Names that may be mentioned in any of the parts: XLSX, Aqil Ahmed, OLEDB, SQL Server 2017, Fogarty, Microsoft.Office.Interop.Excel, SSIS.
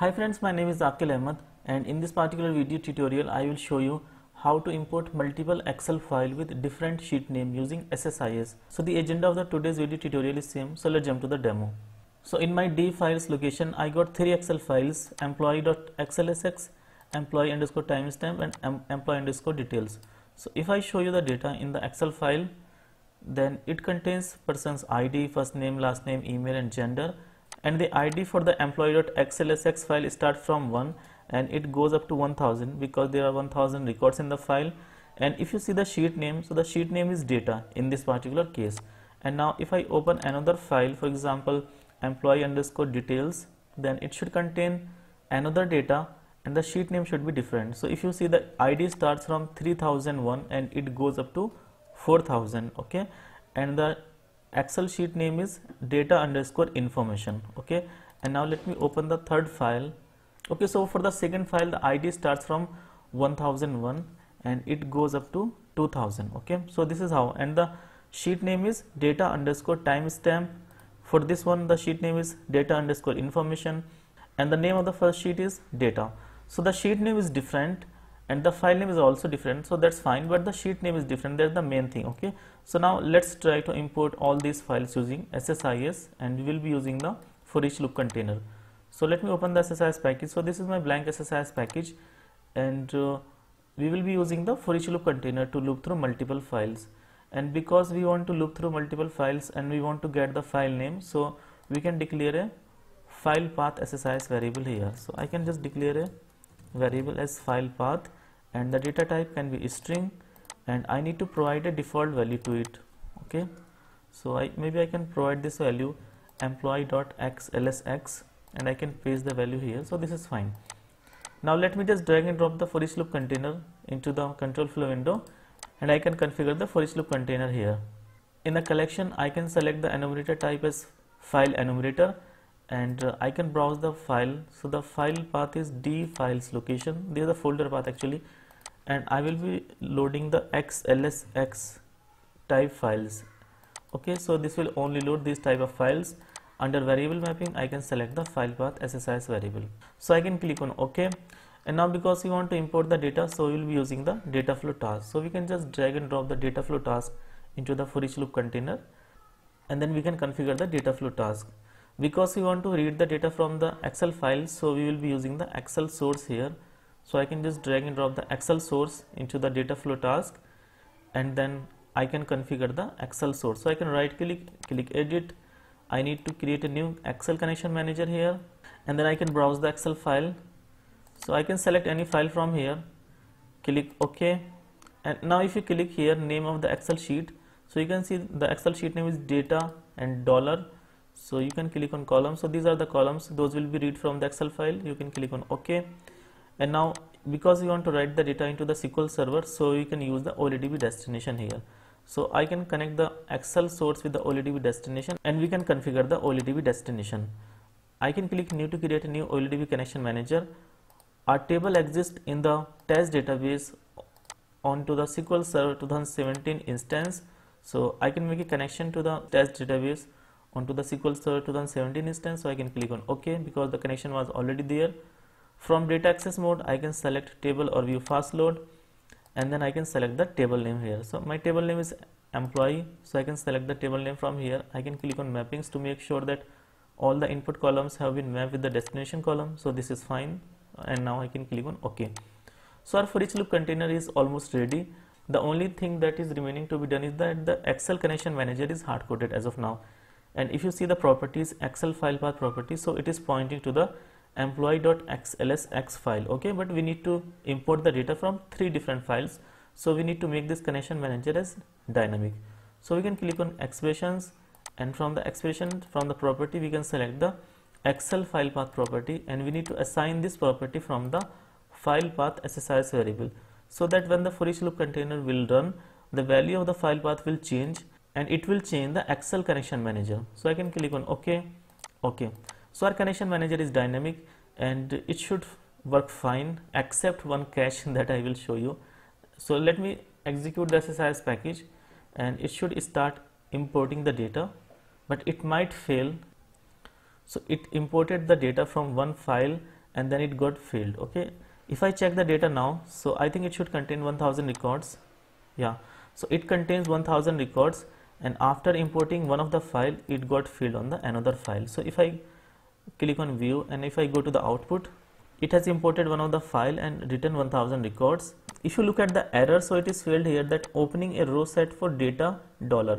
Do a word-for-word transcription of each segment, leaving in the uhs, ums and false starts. Hi friends, my name is Aqil Ahmed, and in this particular video tutorial I will show you how to import multiple Excel file with different sheet name using S S I S. So the agenda of the today's video tutorial is same, so let's jump to the demo. So in my D files location I got three Excel files: employee.xlsx, employee underscore timestamp and em employee underscore details. So if I show you the data in the Excel file, then it contains person's I D, first name, last name, email and gender. And the I D for the employee.xlsx file starts from one and it goes up to one thousand because there are one thousand records in the file. And if you see the sheet name, so the sheet name is data in this particular case. And now if I open another file, for example employee underscore details, then it should contain another data and the sheet name should be different. So if you see, the I D starts from three thousand one and it goes up to four thousand, okay, and the Excel sheet name is data underscore information, okay. And now let me open the third file. Okay, so for the second file the I D starts from one thousand one and it goes up to two thousand, okay. So this is how, and the sheet name is data underscore timestamp. For this one the sheet name is data underscore information and the name of the first sheet is data. So the sheet name is different and the file name is also different, so that's fine, but the sheet name is different, that's the main thing, okay. So now let's try to import all these files using S S I S, and we will be using the for each loop container. So let me open the S S I S package. So this is my blank S S I S package, and uh, we will be using the for each loop container to loop through multiple files. And because we want to loop through multiple files and we want to get the file name, so we can declare a file path S S I S variable here. So I can just declare a variable as file path, and the data type can be string, and I need to provide a default value to it, okay. So I maybe I can provide this value employee.xlsx and I can paste the value here, so this is fine. Now let me just drag and drop the for each loop container into the control flow window, and I can configure the for each loop container here. In the collection I can select the enumerator type as file enumerator, and uh, I can browse the file. So the file path is D files location, this is the folder path actually, and I will be loading the X L S X type files, okay. So this will only load these type of files. Under variable mapping I can select the file path S S I S variable, so I can click on OK. And now because we want to import the data, so we will be using the data flow task, so we can just drag and drop the data flow task into the for each loop container, and then we can configure the data flow task. Because we want to read the data from the Excel file, so we will be using the Excel source here. So I can just drag and drop the Excel source into the data flow task, and then I can configure the Excel source. So I can right click, click edit. I need to create a new Excel connection manager here, and then I can browse the Excel file. So I can select any file from here, click OK, and now if you click here name of the Excel sheet, so you can see the Excel sheet name is data and dollar. So you can click on columns, so these are the columns, those will be read from the Excel file, you can click on OK. And now because we want to write the data into the S Q L server, so you can use the O L E D B destination here. So I can connect the Excel source with the O L E D B destination, and we can configure the O L E D B destination. I can click new to create a new O L E D B connection manager. Our table exists in the test database onto the S Q L Server twenty seventeen instance, so I can make a connection to the test database onto the S Q L Server twenty seventeen instance, so I can click on OK because the connection was already there. From data access mode I can select table or view fast load, and then I can select the table name here. So my table name is employee, so I can select the table name from here. I can click on mappings to make sure that all the input columns have been mapped with the destination column, so this is fine, and now I can click on OK. So our for each loop container is almost ready. The only thing that is remaining to be done is that the Excel connection manager is hard coded as of now. And if you see the properties, Excel file path property, so it is pointing to the employee.xlsx file, okay, but we need to import the data from three different files, so we need to make this connection manager as dynamic. So we can click on expressions, and from the expression, from the property we can select the Excel file path property, and we need to assign this property from the file path S S I S variable, so that when the for each loop container will run, the value of the file path will change, and it will change the Excel connection manager. So I can click on OK, OK. So our connection manager is dynamic and it should work fine, except one cache that I will show you. So let me execute the S S I S package, and it should start importing the data, but it might fail. So it imported the data from one file and then it got failed. Okay, if I check the data now, so I think it should contain one thousand records. Yeah, so it contains one thousand records, and after importing one of the file, it got filled on the another file. So if I click on view and if I go to the output, it has imported one of the file and written one thousand records. If you look at the error, so it is failed here that opening a row set for data dollar.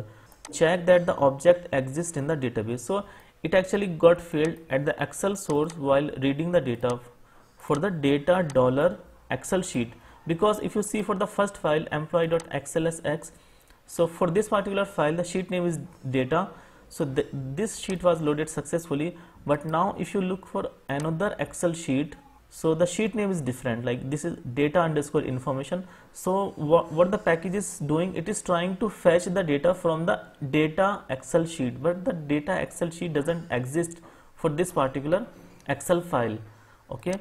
Check that the object exists in the database. So it actually got failed at the Excel source while reading the data for the data dollar Excel sheet, because if you see for the first file employee.xlsx, so for this particular file the sheet name is data. So the, this sheet was loaded successfully, but now if you look for another Excel sheet, so the sheet name is different, like this is data underscore information. So what, what the package is doing, it is trying to fetch the data from the data Excel sheet, but the data Excel sheet doesn't exist for this particular Excel file. Okay,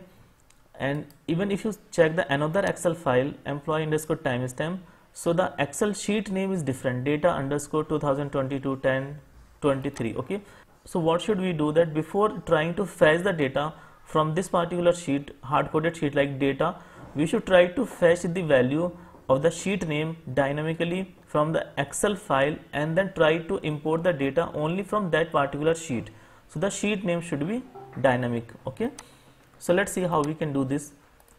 and even if you check the another Excel file employee underscore timestamp, so the Excel sheet name is different, data underscore two thousand twenty-two ten twenty-three. Okay, so what should we do, that before trying to fetch the data from this particular sheet, hard-coded sheet like data, we should try to fetch the value of the sheet name dynamically from the Excel file and then try to import the data only from that particular sheet. So the sheet name should be dynamic. Okay, so let's see how we can do this.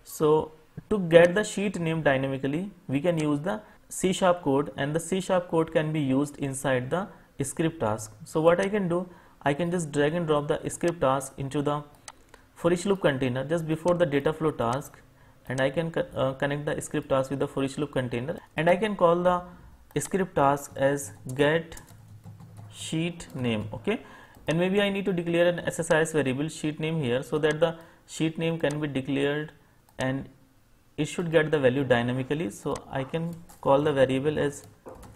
So to get the sheet name dynamically, we can use the C# code, and the C# code can be used inside the script task. So what I can do, I can just drag and drop the script task into the for each loop container just before the data flow task, and I can co uh, connect the script task with the for each loop container, and I can call the script task as get sheet name. Okay, and maybe I need to declare an S S I S variable sheet name here, so that the sheet name can be declared and it should get the value dynamically. So I can call the variable as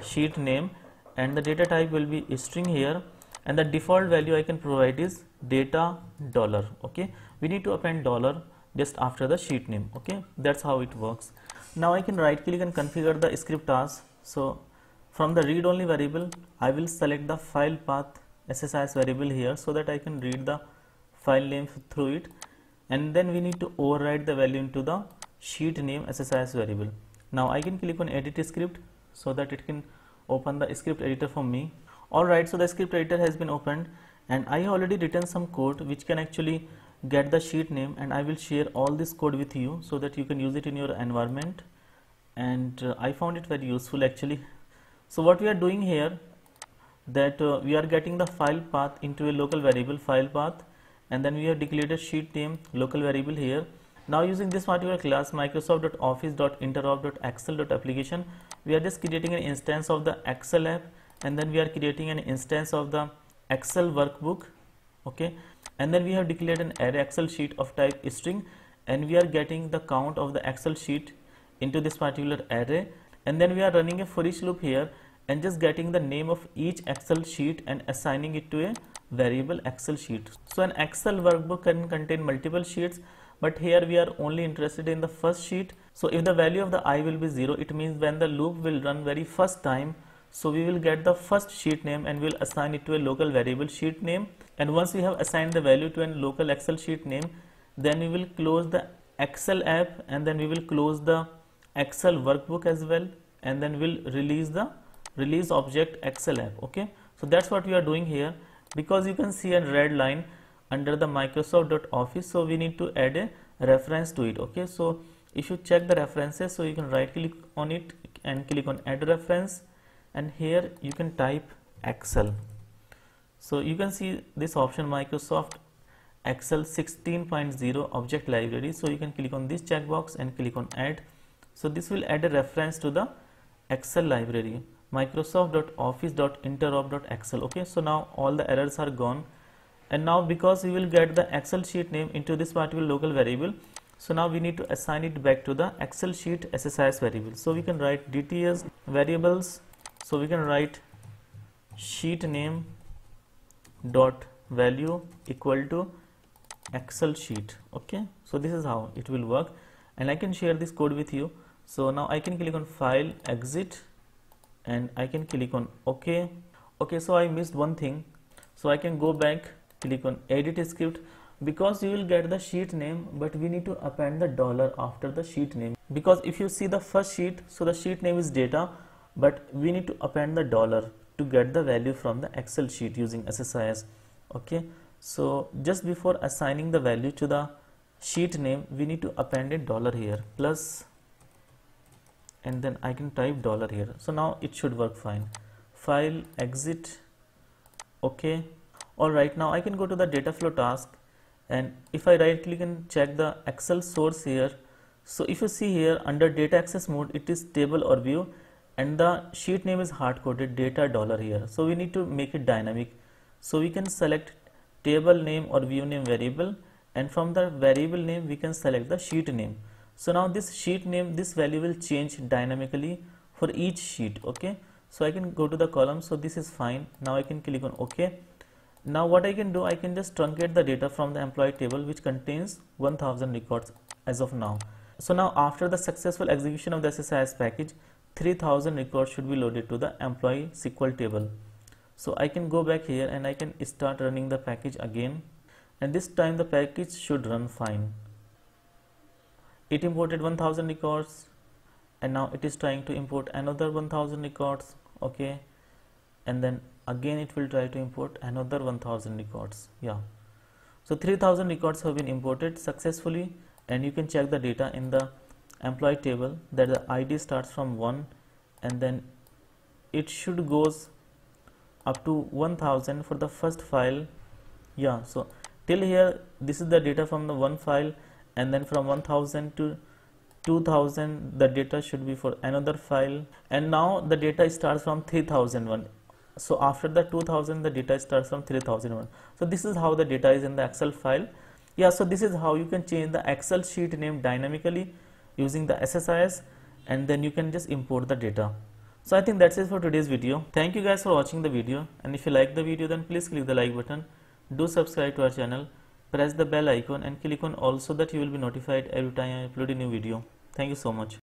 sheet name, and the data type will be string here, and the default value I can provide is data dollar. Okay, we need to append dollar just after the sheet name. Okay, that's how it works. Now I can right click and configure the script task. So from the read only variable, I will select the file path S S I S variable here, so that I can read the file name through it, and then we need to override the value into the sheet name S S I S variable. Now I can click on edit script so that it can open the script editor for me. Alright, so the script editor has been opened, and I already written some code which can actually get the sheet name, and I will share all this code with you so that you can use it in your environment, and uh, I found it very useful actually. So what we are doing here, that uh, we are getting the file path into a local variable file path, and then we have declared a sheet name local variable here. Now using this particular class Microsoft.Office.Interop.Excel.Application, we are just creating an instance of the Excel app, and then we are creating an instance of the Excel workbook. Okay, and then we have declared an array Excel sheet of type string, and we are getting the count of the Excel sheet into this particular array, and then we are running a for each loop here and just getting the name of each Excel sheet and assigning it to a variable Excel sheet. So an Excel workbook can contain multiple sheets, but here we are only interested in the first sheet. So if the value of the I will be zero, it means when the loop will run very first time, so we will get the first sheet name and we'll assign it to a local variable sheet name. And once we have assigned the value to a local Excel sheet name, then we will close the Excel app, and then we will close the Excel workbook as well, and then we'll release the release object Excel app. Okay, so that's what we are doing here, because you can see a red line under the Microsoft.Office, so we need to add a reference to it. Okay, so if you check the references, so you can right click on it and click on add reference, and here you can type Excel. So you can see this option Microsoft Excel sixteen point zero object library, so you can click on this checkbox and click on add. So this will add a reference to the Excel library Microsoft.Office.Interop.Excel. Okay, so now all the errors are gone, and now because we will get the Excel sheet name into this particular local variable, so now we need to assign it back to the Excel sheet S S I S variable. So we can write D T S variables. So we can write sheet name dot value equal to Excel sheet. Okay, so this is how it will work, and I can share this code with you. So now I can click on file exit, and I can click on OK. Okay, so I missed one thing, so I can go back, click on edit script, because you will get the sheet name, but we need to append the dollar after the sheet name, because if you see the first sheet, so the sheet name is data, but we need to append the dollar to get the value from the Excel sheet using S S I S. Okay, so just before assigning the value to the sheet name, we need to append a dollar here plus, and then I can type dollar here. So now it should work fine. File, exit. Okay, all right, now I can go to the data flow task, and if I right click and check the Excel source here, so if you see here under data access mode, it is table or view, and the sheet name is hard coded data dollar here. So we need to make it dynamic, so we can select table name or view name variable, and from the variable name we can select the sheet name. So now this sheet name, this value will change dynamically for each sheet. Okay, so I can go to the column, so this is fine. Now I can click on OK. Now what I can do, I can just truncate the data from the employee table, which contains one thousand records as of now. So now after the successful execution of the S S I S package, three thousand records should be loaded to the employee S Q L table. So I can go back here and I can start running the package again, and this time the package should run fine. It imported one thousand records, and now it is trying to import another one thousand records. Okay, and then again it will try to import another one thousand records. Yeah, so three thousand records have been imported successfully, and you can check the data in the employee table that the I D starts from one, and then it should goes up to one thousand for the first file. Yeah, so till here this is the data from the one file, and then from one thousand to two thousand the data should be for another file, and now the data starts from three thousand one. So after the two thousand the data starts from three thousand one. So this is how the data is in the Excel file. Yeah, so this is how you can change the Excel sheet name dynamically using the S S I S, and then you can just import the data. So I think that's it for today's video. Thank you guys for watching the video, and if you like the video then please click the like button, do subscribe to our channel, press the bell icon and click on all so that you will be notified every time I upload a new video. Thank you so much.